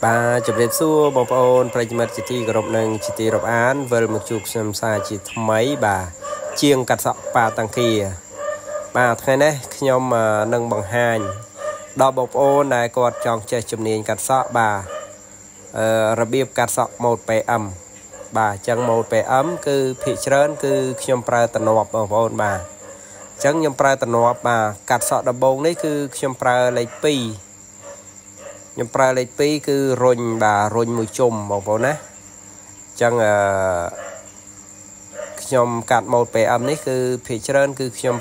Ba chụp lên xua bóng ôn phải mất chỉ ti gồm nâng chỉ ti rập án về một chục xem sai chỉ mấy bà chiêng cắt sọ ba tăng kia bà thế này nhóm mà nâng bằng hai đo bóng ôn này còn tròn chơi chụp nền cắt sọ bà biệp cắt sọ một bè ẩm bà chẳng một bè ấm cứ thị trấn cứ nhóm pra tận nộp bóng ôn bà chẳng nhóm pra tận nộp bà cắt sọ đập bóng đấy cứ nhóm pra lấy pi nhưng pra lấy tí cứ rôn bà rôn mùi chùm bóng bóng ná chẳng nhóm cắt một bè âm này cứ phía trên cứ nhóm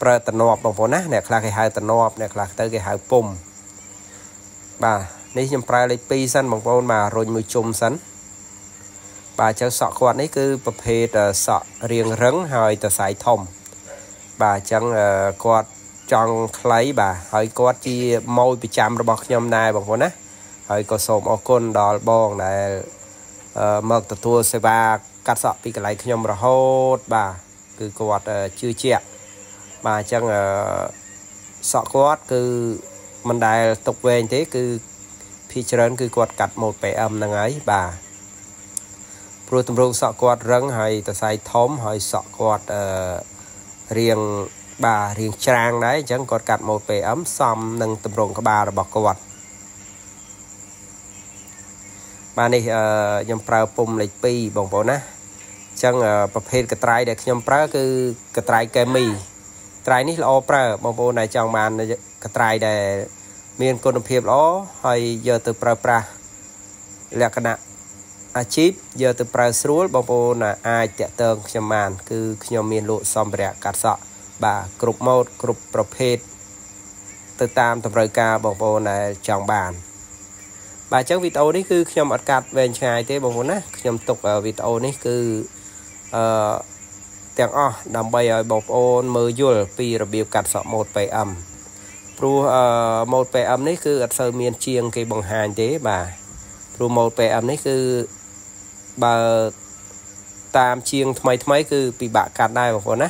pra tận nộp bóng bóng ná nạc là cái hai tận nộp nạc là tới cái hai bùm bà nếu nhóm pra lấy tí xanh bóng bóng bà rôn mùi chùm xanh bà cháu sọ quạt này cứ bập hết sọ riêng rấn hơi tờ sải thông bà chẳng quạt trong lấy bà hỏi có chi môi bị chạm rồi bọc nhom này bằng vốn á hỏi có sôm ở con đò bong này mở từ thua xe ba cắt sọ bị cái lấy nhom rồi hốt bà cứ quạt chưa chẹt bà chẳng sọ quạt cứ mình đài tục về thế cứ phi trơn cứ quạt cắt một bể âm là ấy bà rồi tụm rung sọ quạt răng hỏi từ sai thóm hỏi sọ quạt riêng bà riêng trang đấy chẳng còn cắt một bể ấm xong nâng tầm rộng của bà rồi bọc quạt bà này nhầm prao pum lấy pi bóng bóng á chẳng bập hết cái trái để nhầm prao cứ cái trái cây mì trái này là ô prao bóng bóng này trong màn cái trái để miền côn đồng hiệp ó hay giờ từ prao prao là cái nạ chip giờ từ prao srul bóng bóng là ai tẹt tường trong màn cứ nhầm miền lộ xong bẹt cắt sọ bà cục một cục bọc hết từ tam tập rời ca bọc vô này chọn bàn bà chẳng video đấy cứ nhầm ắt cắt về ngày thế bọc vô nè nhầm tục ở video đấy cứ tiếng o nằm bay ở bọc vô mưa dồi pi rồi biểu cắt sọ một bài âm pro một bài âm đấy cứ ở sơ miền chiêng cái bằng hàn thế bà pro một bài âm đấy cứ bà tam chiêng mấy cứ bị bạ cắt đây bọc vô nè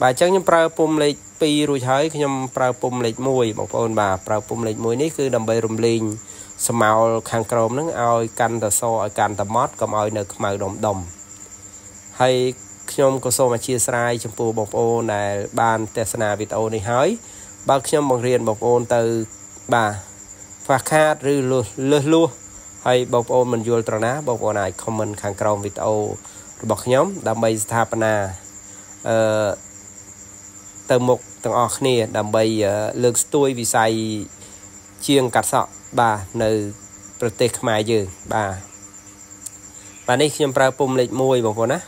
bà chẳng những prao pum lấy pi rồi thấy nhầm prao pum lấy mùi một con bà prao pum lấy mùi này cứ đầm bầy rùm linh sầm màu khang crom nắng oi canh tờ so oi canh tờ mót cầm oi nực màu đồng đồng hay nhầm có so mà chia sai trong phù bọc ô này ban tesna video này hái bác nhầm bằng riêng bọc ô từ bà phạt khát rư lưa hay bọc ô mình vô tròn á bọc ô này comment khang crom video bọc nhóm đầm bầy thapana từ một tầng ở kia đầm bầy lực tôi vì sai chiêng cắt sọ bà nơi protect mai dư bà này nhầm prao pum lệch môi bằng con á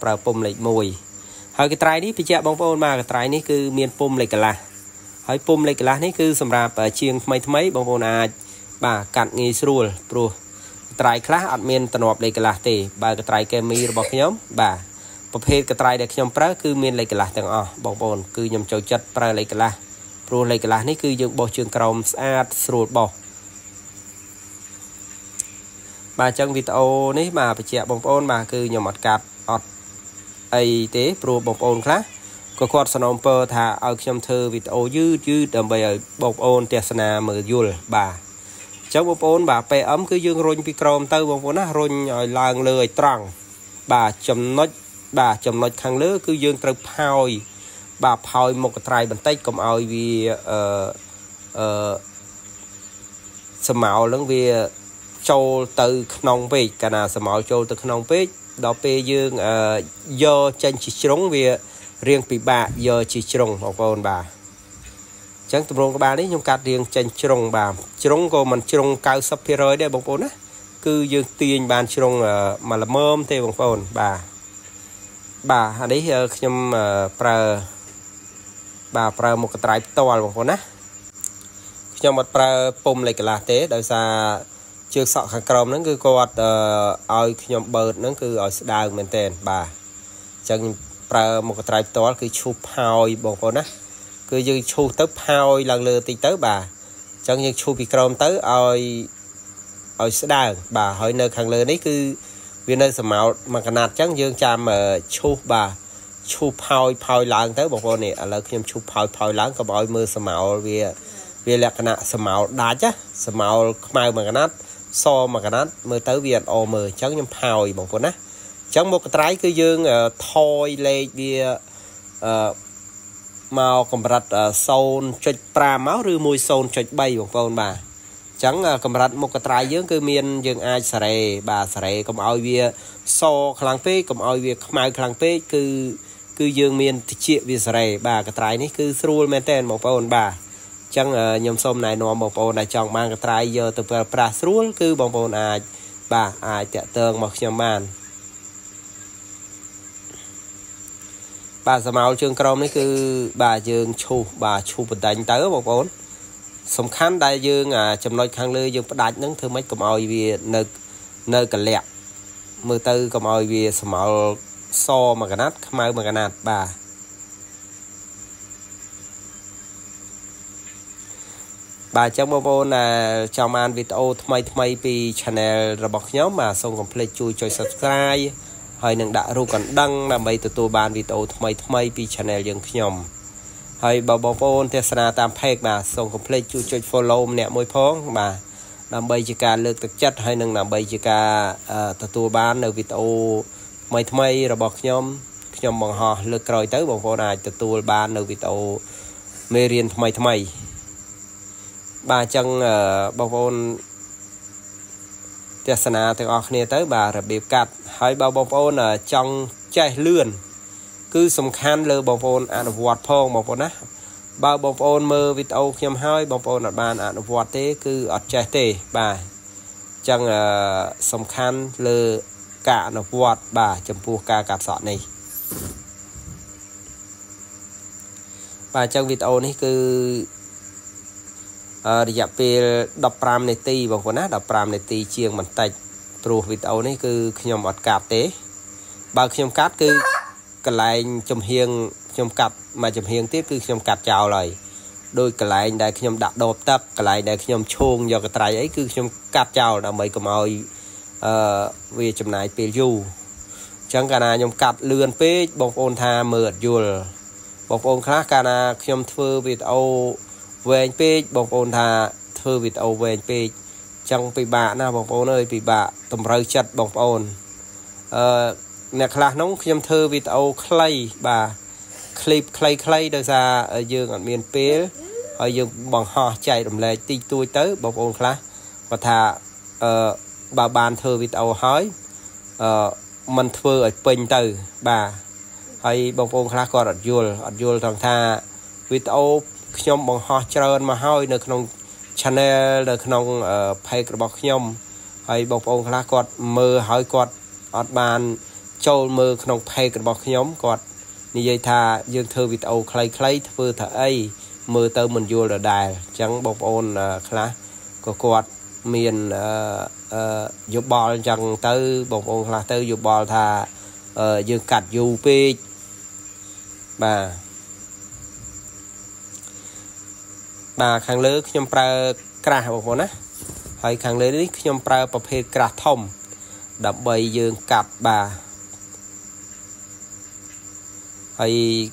prao pum lệch môi hỏi cái trái đi thì chạy bằng con mà cái trái này cứ miền pum lệch là hỏi pum lệch là này cứ sầm rạp chiêng mấy bằng con à bà cạn nghi srul pro trái khác ăn miền tận họp lệch là thì bà cái trái kem mi bằng nhóm bà bậc hết cái trái để nhom prá cứ miền lấy cái lá thằng bóng bồn cứ nhom châu chất prá lấy cái lá pro lấy cái lá này cứ dùng bò trường crom sát sôi bò bà trong video này mà phải chẹt bóng bồn mà cứ nhom mặt cạp ọt ấy thế pro bóng bồn khác có quạt snom pơ thả ở trong thơ video dư đầm bầy ở bóng bồn tesna mở dul bà trong bóng bồn bà pe ấm cứ dương rôn picrom tơ bóng bồn á rôn làng lười trăng bà chấm nốt bà chồng nói khăn lứa cứ dương trâu phơi bà phơi một cái trai bàn tay cầm oi vì sầm mạo lẫn vì châu từ nông về cả nào sầm mạo châu từ nông về đó pe dương do tranh chỉ trống vì riêng bị bà do chỉ trống một con bà chẳng tụm rong các bà đấy nhung cắt riêng tranh trống bà trống cô mình trống cao sấp phía rồi đây bông bồn á cứ dương tiền bàn trống mà là mơm thế bông bồn bà đấy nhầm bà prơ một cái trái to bằng con á nhầm một prơ pum lại cái lá té đời xa chưa sọ khăn crom nó cứ quạt oi nhầm bờ nó cứ ở đào mình tên bà chẳng prơ một cái trái to cứ chụp hoi bằng con á cứ như chụp tấp hoi lần lượt thì tới bà chẳng như chụp bị crom tới oi ở đào bà hỏi nơi khăn lừa đấy cứ vì nơi sầm mạo mà cái nạt trắng dương chạm chụp bà chụp phơi phơi láng tới một con này là khi em chụp phơi phơi láng có bói mưa sầm mạo vì về là cái nát sầm màu đá chứ sầm màu màu mà cái nát so mà cái nát mới tới việt ô mờ cháu nhung hào bằng con á cháu một cái trái cứ dương thôi lê về màu cầm rạch sôn chơi pra máu rư môi sôn chơi bay bằng con bà chẳng cầm rạch một cái trái dương cứ miên dương ai xả rề bà xả rề cầm ao về so khlang phê cầm ao về màu khlang phê cứ cứ dương miên chịu về xả rề bà cái trái này cứ rule maintain bằng con bà chẳng nhom xôm này nó một bộ này chọn mang cái trái giờ từ pra rule cứ bằng con ai bà ai tẹt tường một nhom bàn bà sầm màu trường crom này cứ bà dương chu bật đánh tới một con sầm khăn đại dương chầm nói khăn lư dương đánh những thứ mấy cầm oi về nơi nơi cả lẹ mười tư cầm oi về sầm màu so mà cái nát mai mà cái nát bà trong một con là chào man video thay vì channel là bọc nhóm mà xong complete chui cho subscribe hơi nâng đã ru còn đăng làm mấy từ bàn video thay vì channel dừng nhom hơi bảo bảo phone Tesla tam page mà xong complete chui cho follow nè môi phong mà làm bây giờ cả lực thực chất hơi nâng làm bây giờ cả từ bàn ở video thay là bọc nhóm bằng họ lực rồi tới bọn con này từ bàn ở video Merian thay bà chân bảo phone Tesla từ ở này tới bà là bếp cắt hỏi bảo bảo phone ở trong chạy lươn cứ sầm khăn lơ bảo phone ăn vặt phong bảo phone á bảo bảo phone mơ video nhầm hơi bảo phone ở bàn ăn vặt thế cứ ở chạy tê bà chân sầm khăn lơ cả nó vặt bà chấm phu cả cặp sọ này bà chân video này cứ để dập về đập pram này tì bằng con á đập pram này tì chiêng mình tạch trù video này cứ nhom ọt cạp tế bà nhom cát cứ cái lại chầm hiền nhom cạp mà chầm hiền tiếp cứ nhom cạp chào lời đôi cái lại đây nhom đặt đột tập cái lại đây nhom chuông do cái trái ấy cứ nhom cạp chào là mấy cái mồi về chầm này pê du chẳng cả na nhom cạp lươn pê bọc ôn tha mượt dùl bọc ôn khác cả na nhom thưa video về anh pê bọc ôn thà thưa vịt âu về anh pê trong pê bạ na bọc ôn ơi pê bạ tầm rơi chặt bọc ôn nè là nóng nhầm thưa vịt âu clay bà clip clay đưa ra ở dương ở miền pê ở dương bằng họ chạy đồng lệ ti tôi tới bọc ôn khá và thà bà bàn thưa vịt âu hỏi mình thưa ở bình từ bà hay bọc ôn khá còn ở dùl thằng thà vịt âu nhom bằng họ trơn mà hơi được nông channel được nông page bọc nhom hay bọc ông khá cọt mơ hỏi cọt ọt bàn châu mơ nông page bọc nhom cọt như vậy thà dương thưa vịt âu clay thưa thợ ấy mơ tơ mình vô là đài chẳng bọc ôn khá có cọt miền dục bò chẳng tới bọc ôn là tới dục bò thà dương cắt dù pê bà khang lưới nhom pra cà bọc vốn á, hay khang lưới nhom pra bọc phê cà thom, đập bầy dương cặp bà, hay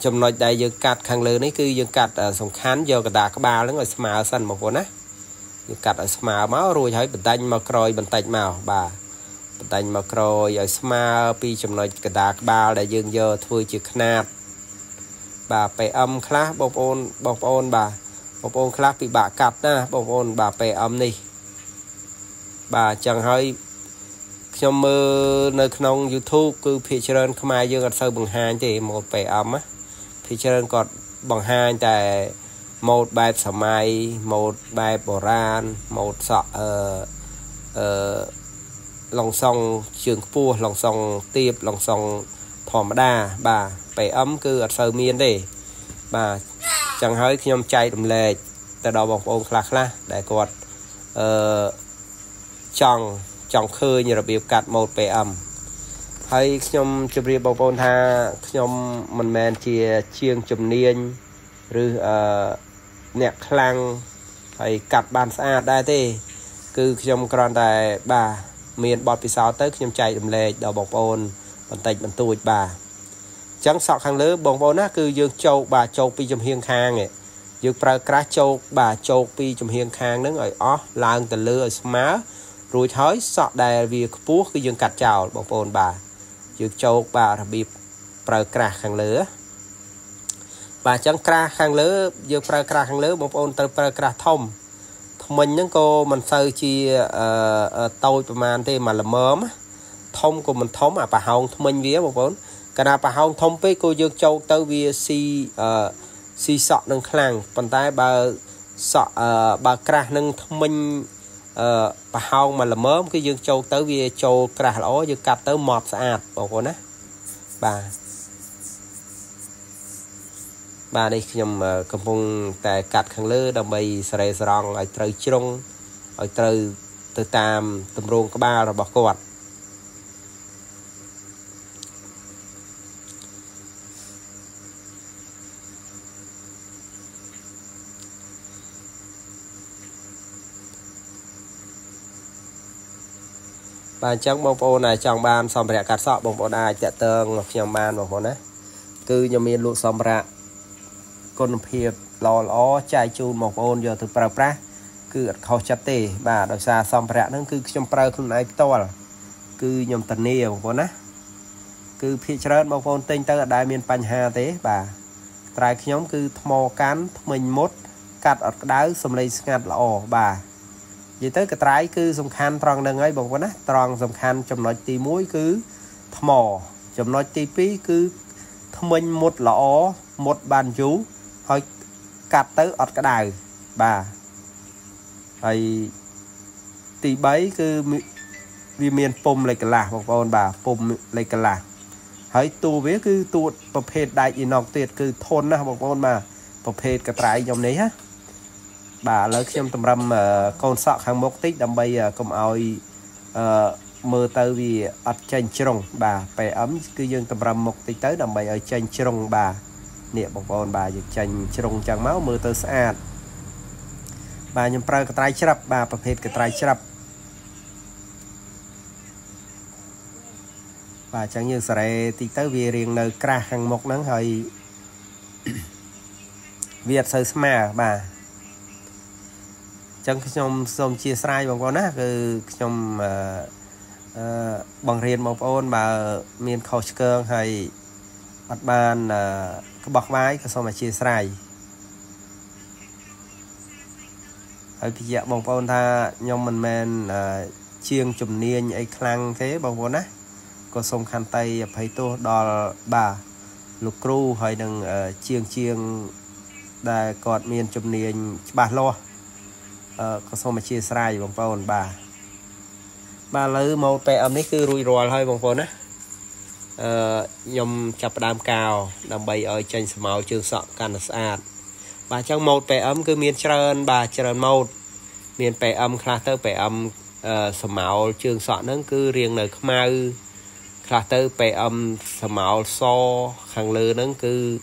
chấm nói đại dương cắt khang lưới này cứ dương cắt ở sông khán giờ cả đà các bà lớn rồi smart sân bọc vốn á, dương cắt ở smart máu rồi thấy bật tay màu còi bật tay màu bà, bật tay màu còi ở smart pi chấm nói cả đà các bà đại dương giờ thôi chịu nạp bà pe âm khá bọc ôn bà bọc ôn khá bị bà cặp na bọc ôn bà pe âm đi bà chẳng hơi trong nơi nông YouTube cứ phía trên không ai dương sơ bằng hai thì một pe âm á phía trên còn bằng hai tại một bài sầm mai một bài bò ran một sọ lòng sông trường pua lòng sông tiếp lòng sông thòm đa bà phải ấm cứ ở sơ miên để bà chẳng hơi nhom chay đầm lệ tại đó bọc ôn lạc la để cột chồng khơi như là biểu cắt một phải ấm hay nhom chụp riêng bọc ôn tha nhom mình men chia chiêng chụp niên rồi nhẹ khlang hay cắt bàn xa đây thế cứ nhom còn tại bà miền bọt bị sao tới nhom chay đầm lệ đó bọc ôn bản tạch bản tuổi bà chẳng sọ khang lứa bồng bò nát cứ dương châu bà châu pi chầm hiên khang ấy dương prơ cá chốt bà chốt pi chùm hiên khang nướng rồi ó lang từ lưa má rồi thới sọt đè vì phú cái dương cạch chào bọc phồn bà dương chốt bà bị prơ cá khang lứa bà chẳng cá khang lứa dương prơ cá khang lứa bọc phồn từ prơ cá thông mình những cô mình sơ chi tôi man thì mà là mớm thông của mình thống à bà hồng mình vía bọc phồn cái nào bà hồng thông với cô dương châu tới vía si si sọ nâng khang bàn tay bà sọ bà cà nâng mình bà hông mà là mớm cái dương châu tới vía châu cà lỗ dương cà tới mọt sạch bảo con á bà đây nhầm cầm vùng tại cạt khăn lư đồng bì sài rong ở trời trung ở trời từ tam tầm ruộng có ba rồi bỏ cột bà chẳng bông phô này chẳng ban xong rẻ cắt sọ bông phô đài chạy tương một nhầm ban bông phô ná cứ nhầm yên lụt xong rạ con hiệp lò ló chai chun một ôn giờ từ pra pra cứ khó chặt tê bà đòi xa xong rạ nó cứ trong pra không này to là cứ nhầm tần niêu bông ná cứ phía trơn bông phô tinh tơ đại miền bành hà tế bà trái nhóm cứ mò cán mình mốt cắt ở đáu xong lên ngạt là ổ bà vì tới cái trái cứ dùng khăn tròn đằng ấy bằng quên á tròn dùng khăn chấm nói tí muối cứ mò chấm nói tí pí cứ mình một lọ một bàn chú thôi cắt tới ọt cái đài bà ấy tí bấy cứ vì miền pom lại cái là một con bà pom lại cái là hãy tu với cứ tu tập hết đại inọc tuyệt cứ thôn na một con mà tập hết cái trái dòng đấy á bà lấy trong tầm râm con sọ hàng mốc tích đâm bây công oi mơ tới vì ở trên trường bà phải ấm cư dương tầm râm mốc tích tới đâm bây ở trên trường bà nịa bọc bọn bà dịch trên trường chẳng máu mơ tới xa bà nhầm prơ cái trái chắp bà bập hết cái trái chắp bà chẳng như sẽ tích tới vì riêng nơi cra hàng mốc nắng hơi Việt sơ mà bà chẳng trong xong chia sai bằng con á cứ trong bằng riêng một ôn mà miền khâu cơ hay mặt bàn cái bọc máy cái xong mà chia sai ở cái dạng bằng con tha nhom mình men chiêng chùm niên ấy khăn thế bằng con á có xong khăn tay phải tô đò bà lục cru hay đừng chiêng chiêng đài cọt miền chùm niên bà lo có xong mà chia sai bằng phone bà lấy một tay âm đấy cứ rui ròi thôi bằng phone á nhom chập đam cao đam bay ở trên màu trường sọ càn sát bà trong một tay âm cứ miền trơn bà trơn một miền tay âm clatter tay âm màu trường sọ nó cứ riêng nơi mau clatter tay âm màu so hàng lư nó cứ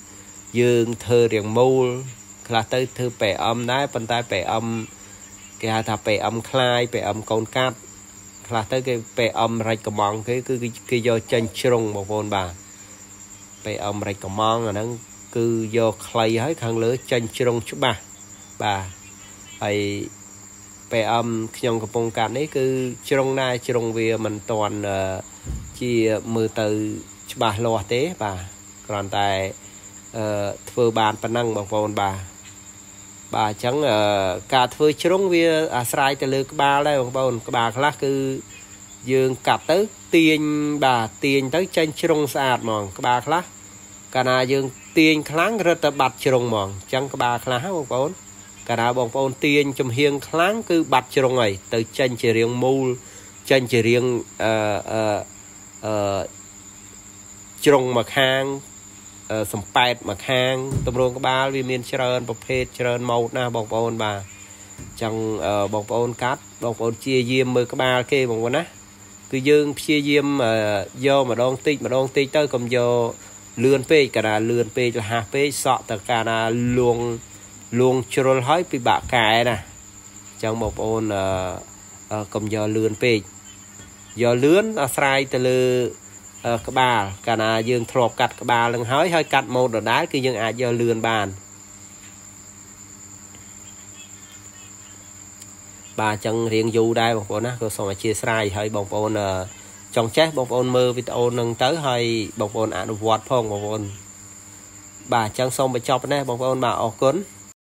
dương thơ riêng mâu clatter thơ tay âm đấy phần tay tay âm cái hạt thà bẻ âm khai bẻ âm con cát là tới cái bẻ âm rạch cầm mong cái cứ cái do chân trùng một con bà bẻ âm rạch cầm mong là nó cứ do khai hết khăn lưới chân trùng chút bà ấy bẻ âm trong cái phong cảnh ấy cứ trùng này trùng về mình toàn chỉ mưa từ bà lo tế bà còn tại vừa bàn phần năng một con bà chẳng cả thưa trống với sai từ lư ba đây bằng bồn bà khác cứ dương cặp tới tiền bà tiền tới trên trống sạch mòn bà khác cả na dương tiền kháng rất là bạt trống mòn chẳng bà khác bằng bồn cả na bằng bồn tiền chùm hiên kháng cứ bạt trống này từ trên chỉ riêng mù trên chỉ riêng trống mặt hàng sầm bẹt mặt hàng tôm rô có ba vì miền trơn bọc hết trơn màu na bọc ôn bà chẳng bọc ôn cát bọc ôn chia diêm mười có ba kia bằng con á cứ dương chia diêm mà do mà đong tít tới cầm do lươn pe cả là lươn pe là hà pe sọ tất cả là luồng luồng trơn hói bị bạ cài nè chẳng bọc ôn cầm do lươn pe do lươn sai từ lư các bà cả là dương thọp cắt các bà lần hơi hơi cắt một đợt đá cứ dương ai giờ lườn bàn bà chân riêng du đây bằng phôn á, xong mà chia sẻ hơi bằng phôn trong chat bằng phôn mơ video nâng tới hơi bằng phôn ả đục vọt phong bằng phôn bà chân xong bà chọc nè bằng phôn bà ổ cốn.